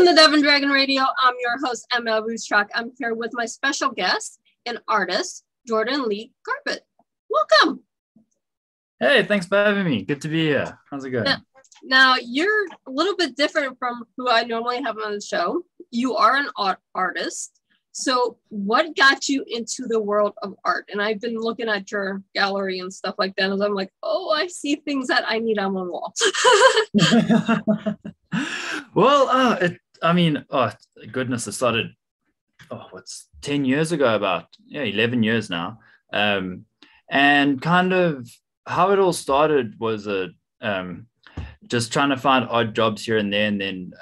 Welcome to Devon Dragon Radio. I'm your host, M.L. Ruscsak. I'm here with my special guest and artist, Jordan Lee Garbutt. Welcome. Hey, thanks for having me. Good to be here. How's it going? Now, you're a little bit different from who I normally have on the show. You are an artist. So what got you into the world of art? And I've been looking at your gallery and stuff like that, and I'm like, oh, I see things that I need on my wall. Well, it started, 10 years ago, 11 years now. And kind of how it all started was just trying to find odd jobs here and there. And then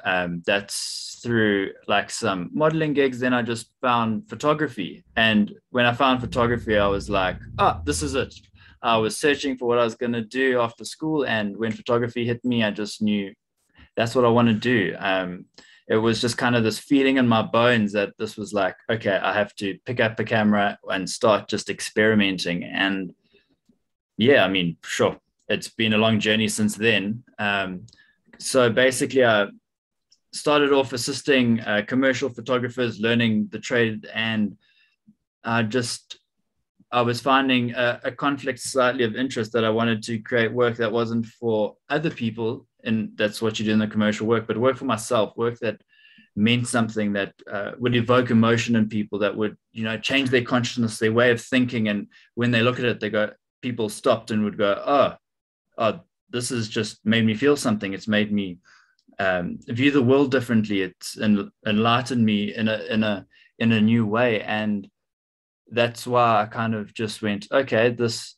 that's through like some modeling gigs. Then I just found photography. And when I found photography, I was like, oh, this is it. I was searching for what I was going to do after school. And when photography hit me, I just knew that's what I want to do. It was just kind of this feeling in my bones that this was like, okay, I have to pick up a camera and start just experimenting. And yeah, I mean, sure, it's been a long journey since then. So basically, I started off assisting commercial photographers learning the trade, and I was finding a conflict slightly of interest that I wanted to create work that wasn't for other people, and that's what you do in the commercial work, but work for myself, work that meant something, that would evoke emotion in people, that would, change their consciousness, their way of thinking. And when they look at it, people stopped and would go, oh, this has just made me feel something. It's made me view the world differently. It's enlightened me in a new way. And that's why I kind of just went, okay, that's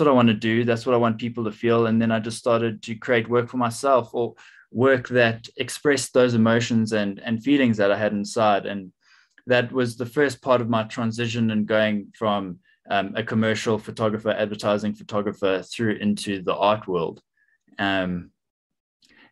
what I want to do. That's what I want people to feel. And then I just started to create work for myself, or work that expressed those emotions and feelings that I had inside. And that was the first part of my transition, and going from a commercial photographer, advertising photographer, through into the art world. And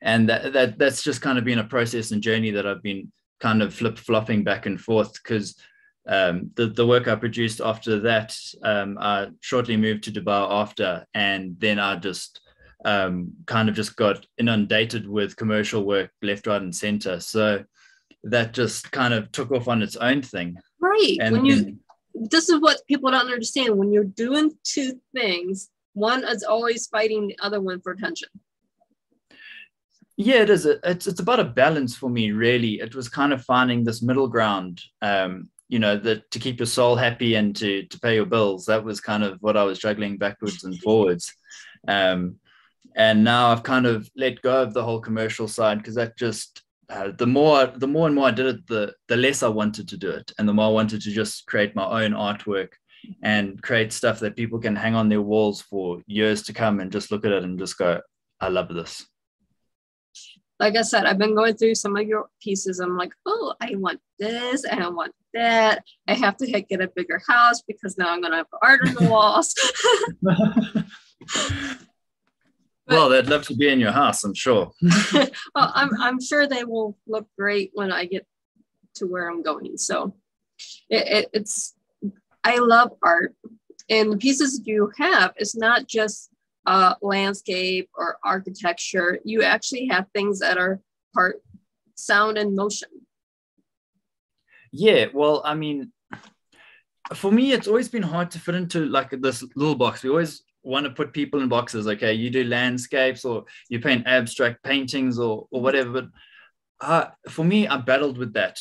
that's just kind of been a process and journey that I've been kind of flip-flopping back and forth, because the work I produced after that, I shortly moved to Dubai after, and then I just kind of just got inundated with commercial work left, right, and center. So that just kind of took off on its own thing. Right. And this is what people don't understand. When you're doing two things, one is always fighting the other one for attention. Yeah, it is. It's about a balance for me, really. It was kind of finding this middle ground, that to keep your soul happy and to pay your bills. That was kind of what I was juggling backwards and forwards. And now I've kind of let go of the whole commercial side, because that just, the more and more I did it, the less I wanted to do it. And the more I wanted to just create my own artwork and create stuff that people can hang on their walls for years to come and just look at it and just go, I love this. Like I said, I've been going through some of your pieces. I'm like, oh, I want this and I want that. I have to get a bigger house because now I'm going to have art on the walls. Well, they'd love to be in your house, I'm sure. Well, I'm sure they will look great when I get to where I'm going. So I love art. And the pieces you have, it's not just landscape or architecture. You actually have things that are part sound and motion. Yeah, well, I mean, for me, it's always been hard to fit into like this little box. We always want to put people in boxes. Okay, you do landscapes, or you paint abstract paintings, or whatever. But for me, I battled with that.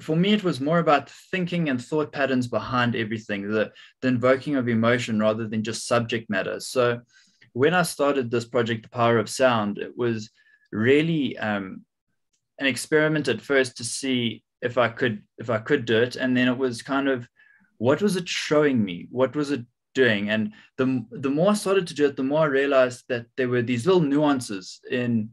For me, it was more about thinking and thought patterns behind everything, the invoking of emotion rather than just subject matter. So when I started this project, The Power of Sound, it was really an experiment at first to see if I could do it. And then it was kind of, what was it showing me? What was it doing? And the more I started to do it, the more I realized that there were these little nuances in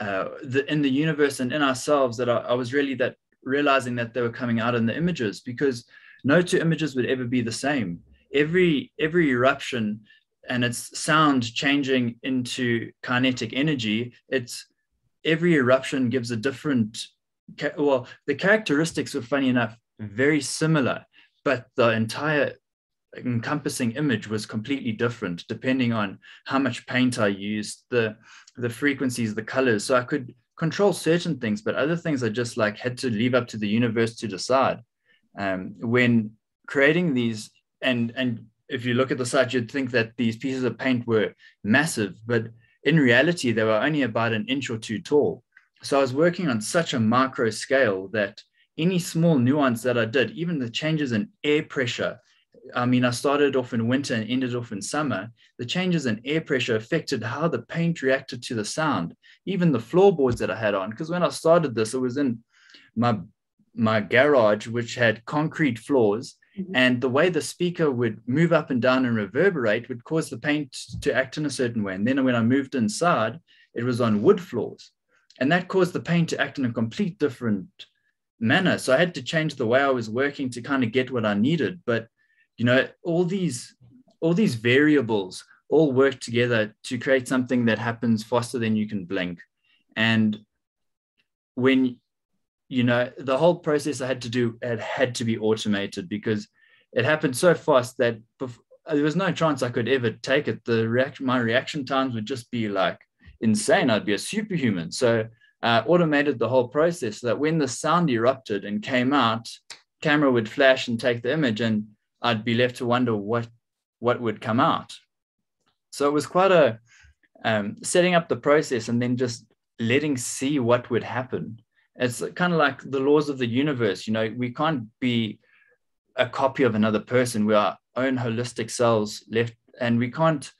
the universe and in ourselves that I was really realizing that they were coming out in the images, because no two images would ever be the same. Every eruption and its sound changing into kinetic energy, every eruption gives a different, the characteristics were, funny enough, very similar, but the entire encompassing image was completely different depending on how much paint I used, the frequencies, the colors. So I could control certain things, but other things I just like had to leave up to the universe to decide. When creating these, and if you look at the site, you'd think that these pieces of paint were massive, but in reality, they were only about an inch or two tall. So I was working on such a micro scale that any small nuance that I did, even the changes in air pressure, I mean, I started off in winter and ended off in summer. The changes in air pressure affected how the paint reacted to the sound, even the floorboards that I had on. Because when I started this, it was in my garage, which had concrete floors. Mm-hmm. And the way the speaker would move up and down and reverberate would cause the paint to act in a certain way. And then when I moved inside, it was on wood floors. And that caused the paint to act in a complete different manner. So I had to change the way I was working to kind of get what I needed. But you know, all these variables all work together to create something that happens faster than you can blink. And when, you know, the whole process I had to do, it had to be automated because it happened so fast that there was no chance I could ever take it. My reaction times would just be like insane. I'd be a superhuman. So I automated the whole process so that when the sound erupted and came out, camera would flash and take the image, and I'd be left to wonder what would come out. So it was quite a setting up the process and then just letting see what would happen. It's kind of like the laws of the universe. You know, we can't be a copy of another person. We are our own holistic selves left, and we can't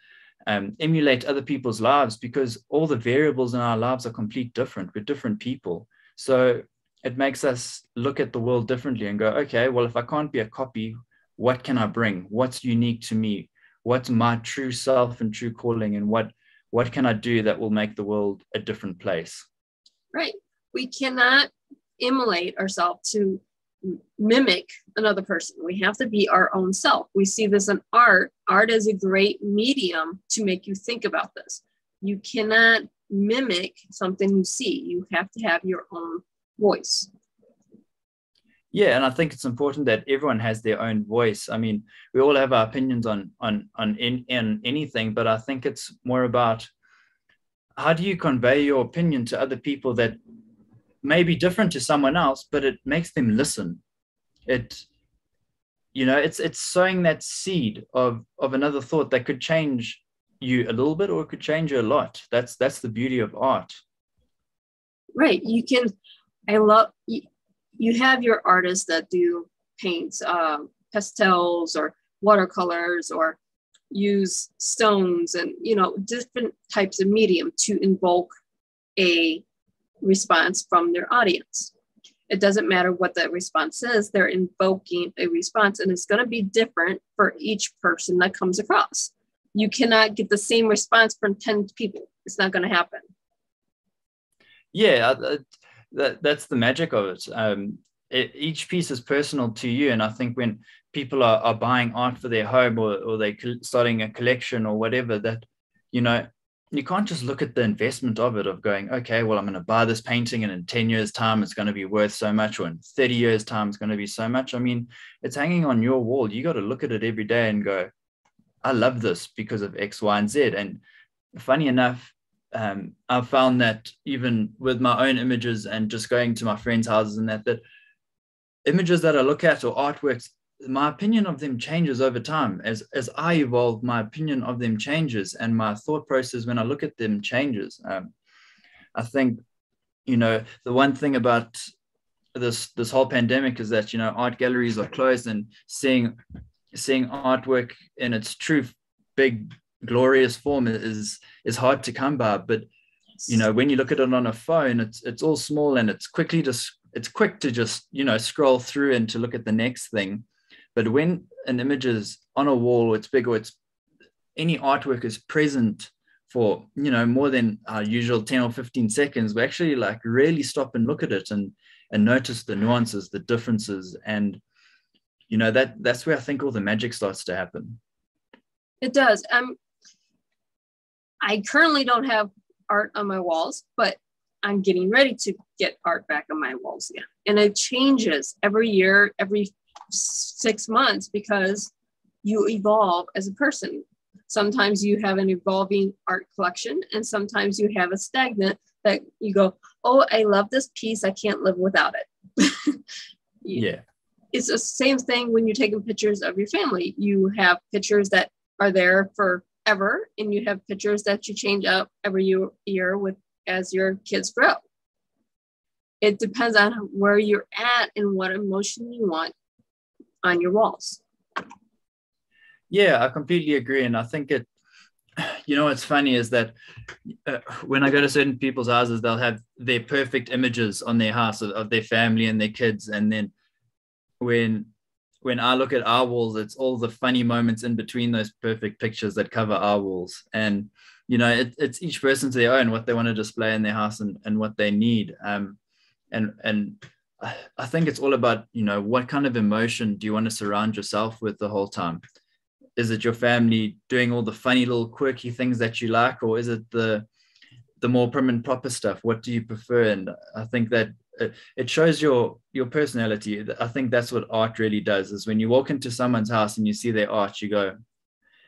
emulate other people's lives because all the variables in our lives are completely different. We're different people. So it makes us look at the world differently and go, okay, well, if I can't be a copy, what can I bring? What's unique to me? What's my true self and true calling? And what can I do that will make the world a different place? Right. We cannot emulate ourselves to mimic another person. We have to be our own self. We see this in art. Art is a great medium to make you think about this. You cannot mimic something you see. You have to have your own voice. Yeah, and I think it's important that everyone has their own voice. I mean, we all have our opinions on anything, but I think it's more about how do you convey your opinion to other people that may be different to someone else, but it makes them listen. It's sowing that seed of another thought that could change you a little bit or it could change you a lot. That's the beauty of art. Right. You have your artists that do paints, pastels or watercolors, or use stones and, you know, different types of medium to invoke a response from their audience. It doesn't matter what that response is, they're invoking a response, and it's going to be different for each person that comes across. You cannot get the same response from 10 people. It's not going to happen. Yeah. That's the magic of it. Each piece is personal to you. And I think when people are buying art for their home or they're starting a collection or whatever, that, you know, you can't just look at the investment of it, of going, okay, well, I'm going to buy this painting and in 10 years time, it's going to be worth so much, or in 30 years time, it's going to be so much. I mean, it's hanging on your wall. You got to look at it every day and go, I love this because of X, Y, and Z. And funny enough, I found that even with my own images and just going to my friends' houses and that images that I look at or artworks, my opinion of them changes over time. As I evolve, my opinion of them changes and my thought process when I look at them changes. I think, you know, the one thing about this whole pandemic is that, you know, art galleries are closed, and seeing artwork in its true big glorious form is hard to come by. But you know, when you look at it on a phone, it's all small and it's quick to just you know, scroll through and to look at the next thing. But when an image is on a wall or it's big or it's any artwork is present for, you know, more than our usual 10 or 15 seconds, we actually like really stop and look at it and notice the nuances, the differences, and you know, that's where I think all the magic starts to happen. It does. I currently don't have art on my walls, but I'm getting ready to get art back on my walls again. And it changes every year, every 6 months, because you evolve as a person. Sometimes you have an evolving art collection, and sometimes you have a stagnant that you go, oh, I love this piece, I can't live without it. Yeah. It's the same thing when you're taking pictures of your family. You have pictures that are there forever, and you have pictures that you change up every year with as your kids grow. It depends on where you're at and what emotion you want on your walls. Yeah, I completely agree. And I think it, you know, what's funny is that when I go to certain people's houses, they'll have their perfect images on their house of their family and their kids. And then when I look at our walls, it's all the funny moments in between those perfect pictures that cover our walls. And, you know, it's each person to their own, what they want to display in their house and what they need. And I think it's all about, you know, what kind of emotion do you want to surround yourself with the whole time? Is it your family doing all the funny little quirky things that you like, or is it the more prim and proper stuff? What do you prefer? And I think that it shows your personality. I think that's what art really does, is when you walk into someone's house and you see their art, you go,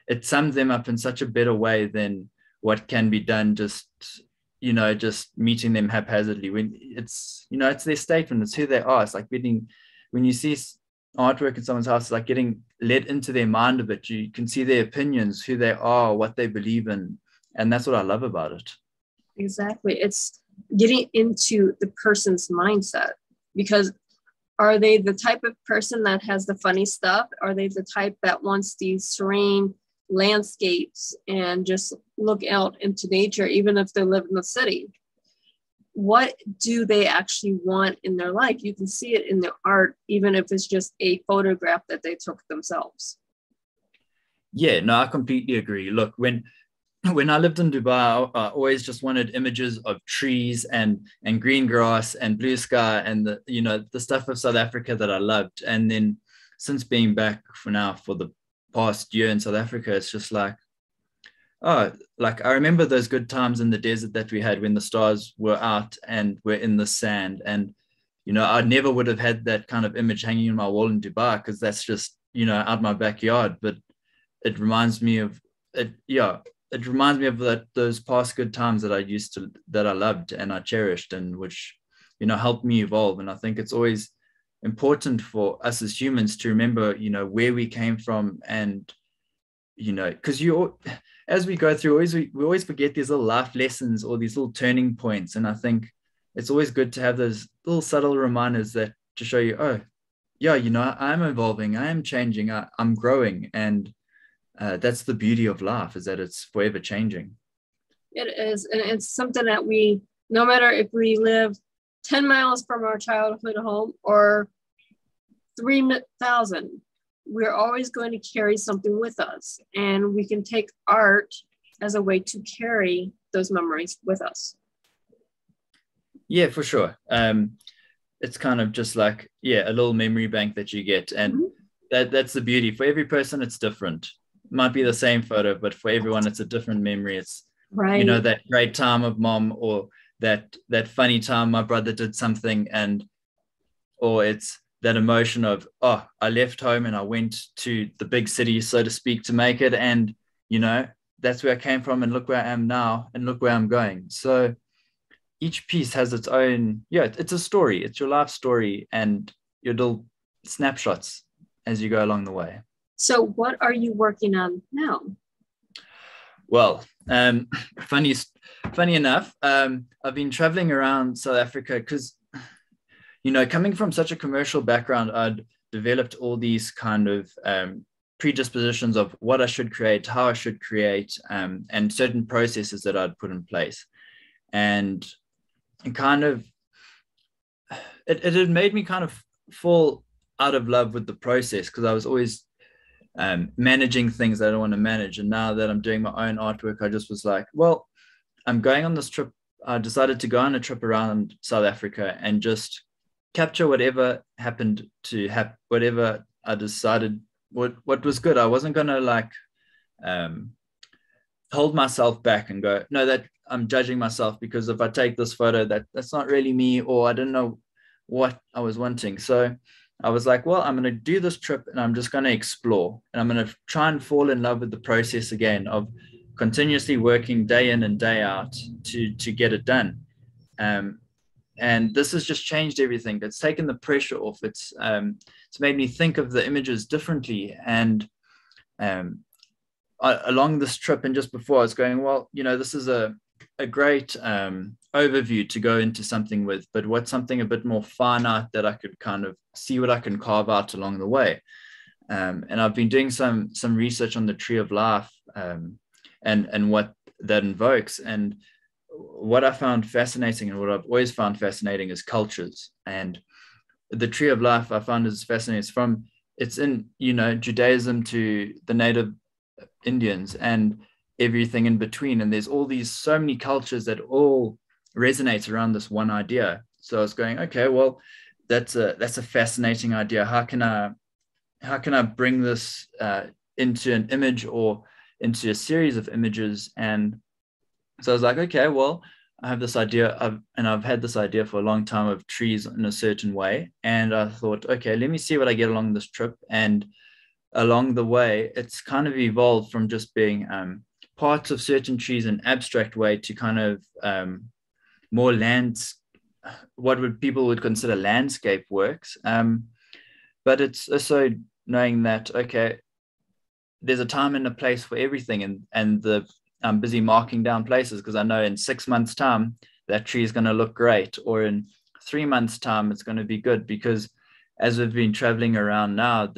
it sums them up in such a better way than what can be done just, you know, just meeting them haphazardly. When it's, you know, it's their statement, it's who they are. It's like when you see artwork in someone's house, it's like getting led into their mind a bit. You can see their opinions, who they are, what they believe in. And that's what I love about it. Exactly. It's getting into the person's mindset, because are they the type of person that has the funny stuff? Are they the type that wants these serene landscapes and just look out into nature, even if they live in the city? What do they actually want in their life? You can see it in their art, even if it's just a photograph that they took themselves. Yeah, no, I completely agree. Look, when I lived in Dubai, I always just wanted images of trees and green grass and blue sky and the, you know, the stuff of South Africa that I loved. And then since being back for the past year in South Africa, it's just like, oh, like I remember those good times in the desert that we had when the stars were out and were in the sand. And, you know, I never would have had that kind of image hanging on my wall in Dubai, because that's just, you know, out my backyard. But it reminds me of it. Yeah, it reminds me of that, those past good times that I used to, that I loved and I cherished, and which, you know, helped me evolve. And I think it's always important for us as humans to remember, you know, where we came from. And, you know, because as we go through, we always forget these little life lessons or these little turning points. And I think it's always good to have those little subtle reminders that to show you, oh, yeah, you know, I'm evolving, I am changing, I'm growing. And that's the beauty of life, is that it's forever changing. It is. And it's something that we, no matter if we live 10 miles from our childhood home or 3,000, we're always going to carry something with us, and we can take art as a way to carry those memories with us. Yeah, for sure. It's kind of just like, yeah, a little memory bank that you get. And that's the beauty. For every person, it's different. It might be the same photo, but for everyone, it's a different memory. It's, right, you know, that great time of mom, or that funny time my brother did something, and, or it's that emotion of, oh, I left home and I went to the big city, so to speak, to make it. And, you know, that's where I came from, and look where I am now, and look where I'm going. So each piece has its own, yeah, it's a story. It's your life story and your little snapshots as you go along the way. So what are you working on now? Well, funny enough, I've been traveling around South Africa because, you know, coming from such a commercial background, I'd developed all these kind of predispositions of what I should create, how I should create, and certain processes that I'd put in place. And kind of, it had made me kind of fall out of love with the process, because I was always managing things that I don't want to manage. And now that I'm doing my own artwork, I just was like, well, I'm going on this trip. I decided to go on a trip around South Africa and just capture whatever happened to happen, whatever I decided, what was good. I wasn't going to like hold myself back and go, no, that I'm judging myself, because if I take this photo, that's not really me, or I didn't know what I was wanting. So I was like, well, I'm going to do this trip and I'm just going to explore, and I'm going to try and fall in love with the process again of continuously working day in and day out to get it done. And this has just changed everything. It's taken the pressure off. It's made me think of the images differently. And along this trip and just before, I was going, well, you know, this is a great overview to go into something with, but what's something a bit more finite that I could kind of see what I can carve out along the way. And I've been doing some research on the Tree of Life and what that invokes. And what I found fascinating, and what I've always found fascinating, is cultures. And the Tree of Life I found is fascinating. It's from, it's in, you know, Judaism to the native Indians and everything in between. And there's all these, so many cultures that all resonate around this one idea. So I was going, okay, well, that's a fascinating idea. How can I bring this into an image or into a series of images? And so I was like, okay, well, I have this idea and I've had this idea for a long time of trees in a certain way. And I thought, okay, let me see what I get along this trip. And along the way, it's kind of evolved from just being parts of certain trees in abstract way to kind of more what people would consider landscape works. But it's also knowing that, okay, there's a time and a place for everything. I'm busy marking down places because I know in 6 months' time that tree is going to look great, or in 3 months' time it's going to be good, because as we've been traveling around now,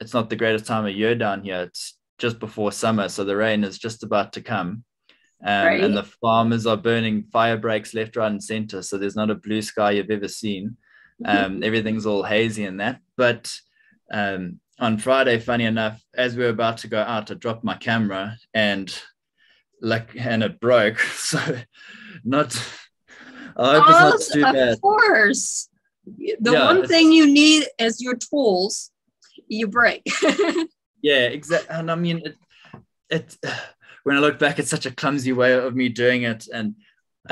it's not the greatest time of year down here. It's just before summer, so the rain is just about to come, right. And the farmers are burning fire breaks left, right, and center, so there's not a blue sky you've ever seen. Everything's all hazy and that, but on Friday, funny enough, as we were about to go out, I dropped my camera and it broke. So I hope it's not too bad. Of course. One thing you need is your tools, you break. Yeah, exactly. And I mean, when I look back, it's such a clumsy way of me doing it. And,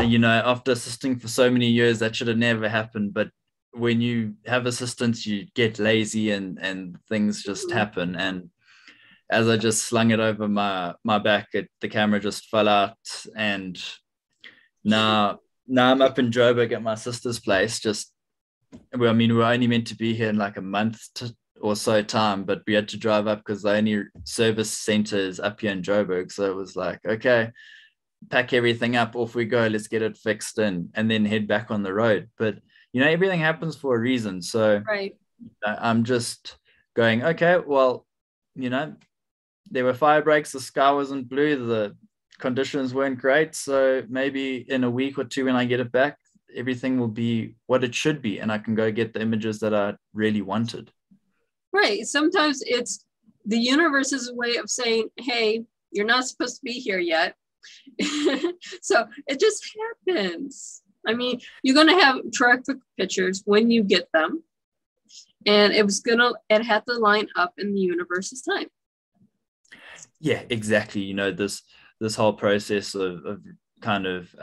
you know, after assisting for so many years, that should have never happened. But when you have assistance, you get lazy and things just happen. And as I just slung it over my back, the camera just fell out. And now I'm up in Joburg at my sister's place. We were only meant to be here in like a month or so time, but we had to drive up because the only service center is up here in Joburg. So it was like, okay, pack everything up, off we go, let's get it fixed and then head back on the road. But, you know, everything happens for a reason. So right. I'm just going, okay, well, you know, there were fire breaks, the sky wasn't blue, the conditions weren't great. So maybe in a week or two when I get it back, everything will be what it should be, and I can go get the images that I really wanted. Right. Sometimes it's the universe's way of saying, hey, you're not supposed to be here yet. So it just happens. I mean, you're going to have terrific pictures when you get them. And it had to line up in the universe's time. Yeah, exactly. You know, this whole process of kind of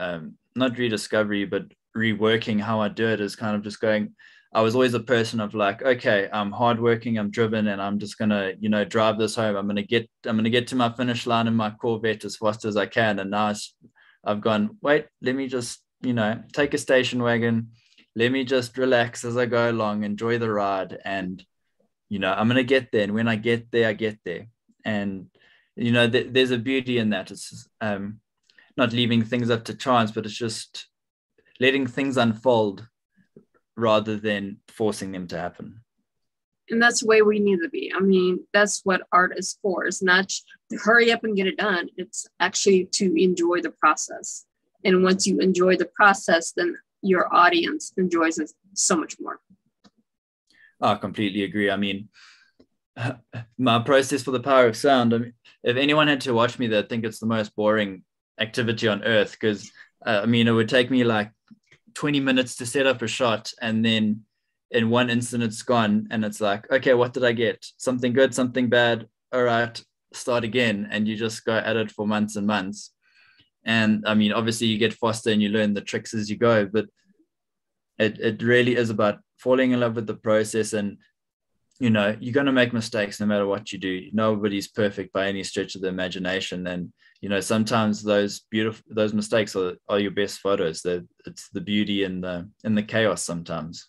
not rediscovery, but reworking how I do it is kind of just going, I was always a person of like, okay, I'm hardworking, I'm driven, and I'm just going to, you know, drive this home. I'm going to get to my finish line in my Corvette as fast as I can. And now I've gone, wait, let me just, you know, take a station wagon. Let me just relax as I go along, enjoy the ride. And, you know, I'm going to get there. And when I get there, I get there. And, you know, there's a beauty in that. It's not leaving things up to chance, but it's just letting things unfold rather than forcing them to happen. And that's the way we need to be. I mean, that's what art is for. It's not to hurry up and get it done. It's actually to enjoy the process. And once you enjoy the process, then your audience enjoys it so much more. I completely agree. I mean, my process for The Power of Sound, I mean, if anyone had to watch me, they'd think it's the most boring activity on earth, because I mean, it would take me like 20 minutes to set up a shot, and then in one instant it's gone, and it's like, okay, what did I get? Something good, something bad, all right, start again. And you just go at it for months and months. And I mean, obviously you get faster and you learn the tricks as you go, but it really is about falling in love with the process. And, you know, you're going to make mistakes no matter what you do. Nobody's perfect by any stretch of the imagination. And you know, sometimes those mistakes are your best photos. It's the beauty in the chaos sometimes.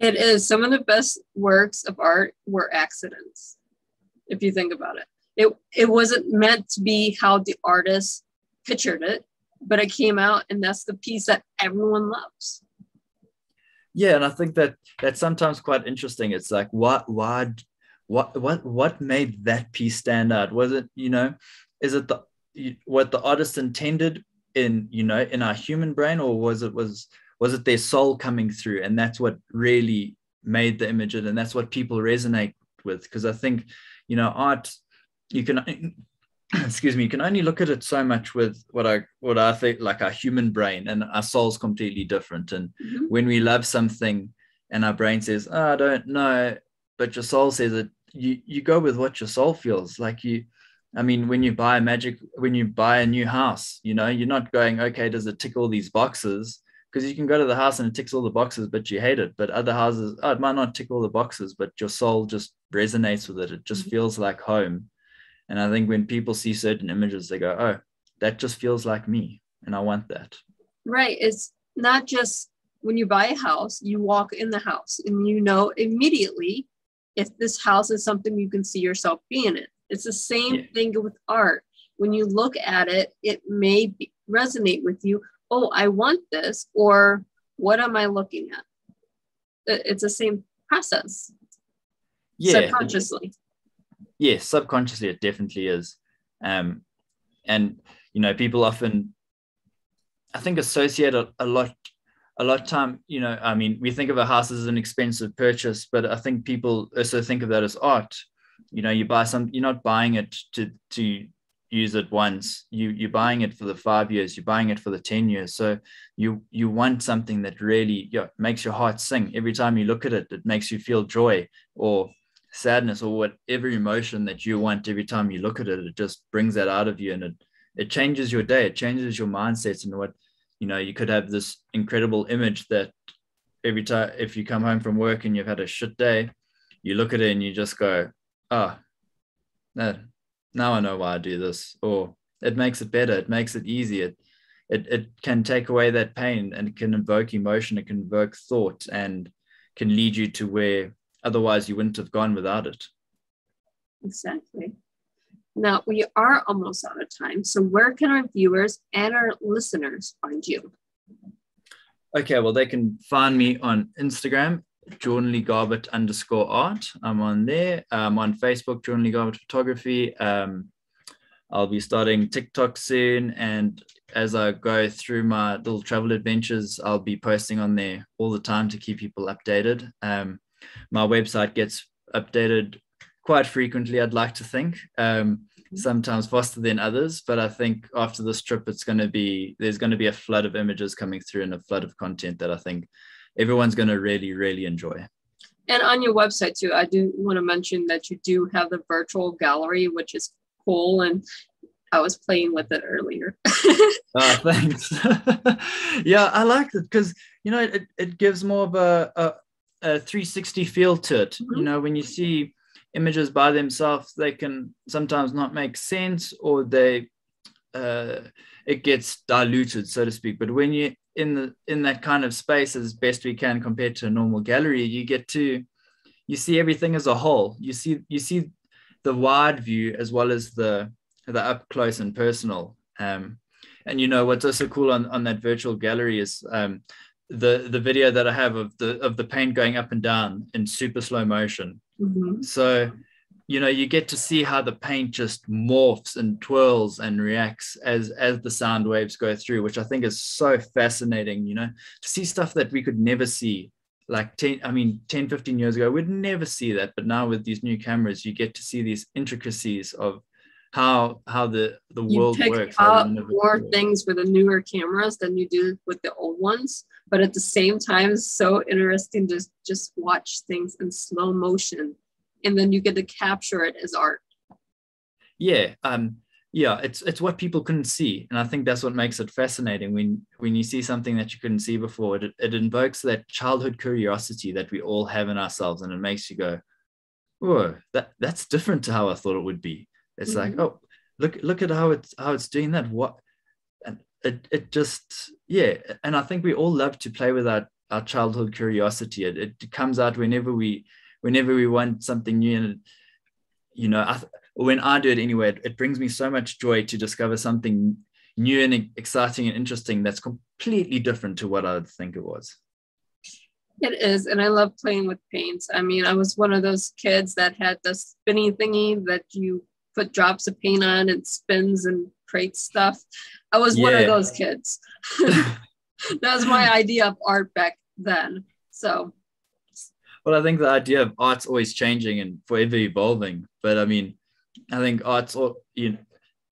It is. Some of the best works of art were accidents, if you think about it. It wasn't meant to be how the artist pictured it, but it came out, and that's the piece that everyone loves. Yeah, and I think that that's sometimes quite interesting. It's like, what made that piece stand out? Was it, you know, is it what the artist intended in, you know, in our human brain, or was it their soul coming through, and that's what really made the image, and that's what people resonate with? Because I think, you know, art, you can only look at it so much with what I think, like, our human brain, and our soul's completely different. And mm-hmm. when we love something and our brain says, oh, I don't know, but your soul says it, you go with what your soul feels like. When you buy a new house, you know, you're not going, okay, does it tick all these boxes? Because you can go to the house and it ticks all the boxes, but you hate it. But other houses, it might not tick all the boxes, but your soul just resonates with it. It just mm-hmm. feels like home. And I think when people see certain images, they go, oh, that just feels like me, and I want that. Right. It's not just when you buy a house, you walk in the house and you know immediately if this house is something you can see yourself being in. It's the same thing with art. When you look at it, it may resonate with you. Oh, I want this, or what am I looking at? It's the same process. Yeah. Subconsciously. Yes, yeah, subconsciously it definitely is. And, you know, people often, I think, associate a lot time, you know, I mean, we think of a house as an expensive purchase, but I think people also think of that as art. You know, you buy you're not buying it to use it once. You're buying it for the 5 years, you're buying it for the 10 years. So you want something that really makes your heart sing. Every time you look at it, it makes you feel joy or sadness or whatever emotion that you want. Every time you look at it, it just brings that out of you, and it changes your day, it changes your mindsets. And you could have this incredible image that every time, if you come home from work and you've had a shit day, you look at it and you just go, oh, no. Now I know why I do this, or it makes it better. It makes it easier. It can take away that pain, and it can evoke emotion. It can evoke thought, and can lead you to where otherwise you wouldn't have gone without it. Exactly. Now we are almost out of time. So where can our viewers and our listeners find you? Okay. Well, they can find me on Instagram, Jordan Lee Garbutt _art. I'm on there. I'm on Facebook, Jordan Lee Garbutt Photography. I'll be starting TikTok soon, and as I go through my little travel adventures, I'll be posting on there all the time to keep people updated. My website gets updated quite frequently, I'd like to think, sometimes faster than others, but I think after this trip, there's going to be a flood of images coming through, and a flood of content that I think everyone's going to really, really enjoy. And on your website too, I do want to mention that you do have the virtual gallery, which is cool. And I was playing with it earlier. Oh, thanks. Yeah, I liked it because, you know, it gives more of a 360 feel to it. Mm-hmm. You know, when you see images by themselves, they can sometimes not make sense, or it gets diluted, so to speak. But when you in that kind of space as best we can compared to a normal gallery, you see everything as a whole. You see the wide view as well as the up close and personal. And you know what's also cool on that virtual gallery is the video that I have of the paint going up and down in super slow motion. Mm-hmm. So you know, you get to see how the paint just morphs and twirls and reacts as the sound waves go through, which I think is so fascinating, you know, to see stuff that we could never see. Like 10, 15 years ago, we'd never see that. But now with these new cameras, you get to see these intricacies of how the world works. You pick up more things with the newer cameras than you do with the old ones. But at the same time, it's so interesting to just watch things in slow motion. And then you get to capture it as art. Yeah, it's what people couldn't see, and I think that's what makes it fascinating. When you see something that you couldn't see before, it invokes that childhood curiosity that we all have in ourselves, and it makes you go, "Whoa, that's different to how I thought it would be." It's mm-hmm. like, "Oh, look at how it's doing that. What, and it just, yeah. And I think we all love to play with our childhood curiosity. It comes out whenever we want something new, and you know, when I do it anyway, it brings me so much joy to discover something new and exciting and interesting that's completely different to what I would think it was. It is, and I love playing with paints. I mean, I was one of those kids that had the spinny thingy that you put drops of paint on and spins and creates stuff. I was one of those kids. That was my idea of art back then. So, well, I think the idea of art's always changing and forever evolving. But I mean, I think art's all, you know,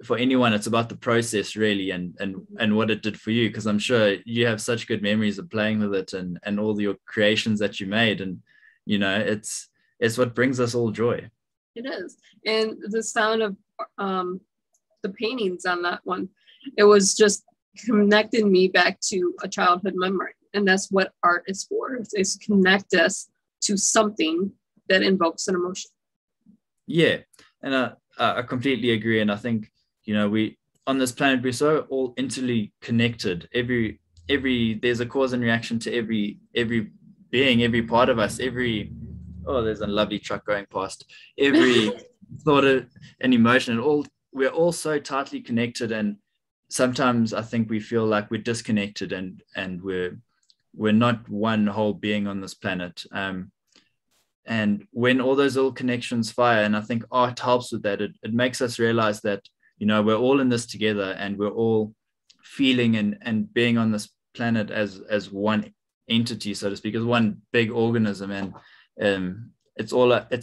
for anyone, it's about the process really, and what it did for you, because I'm sure you have such good memories of playing with it and all your creations that you made, and you know, it's what brings us all joy. It is. And the sound of the paintings on that one, it was just connecting me back to a childhood memory, and that's what art is for, is connect us to something that invokes an emotion. Yeah, and I completely agree, and I think, you know, we on this planet, we're so all interly connected. Every there's a cause and reaction to every being, every part of us, every, oh, there's a lovely truck going past, every thought and emotion. We're all so tightly connected, and sometimes I think we feel like we're disconnected and we're not one whole being on this planet. And when all those little connections fire, and I think art helps with that, it makes us realize that, you know, we're all in this together, and we're all feeling and being on this planet as one entity, so to speak, as one big organism. And it's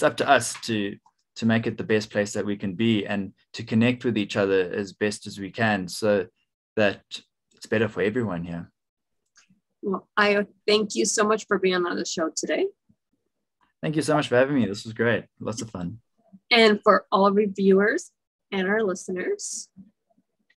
up to us to make it the best place that we can be, and to connect with each other as best as we can, so that it's better for everyone here. Well, I thank you so much for being on the show today. Thank you so much for having me. This was great. Lots of fun. And for all reviewers and our listeners,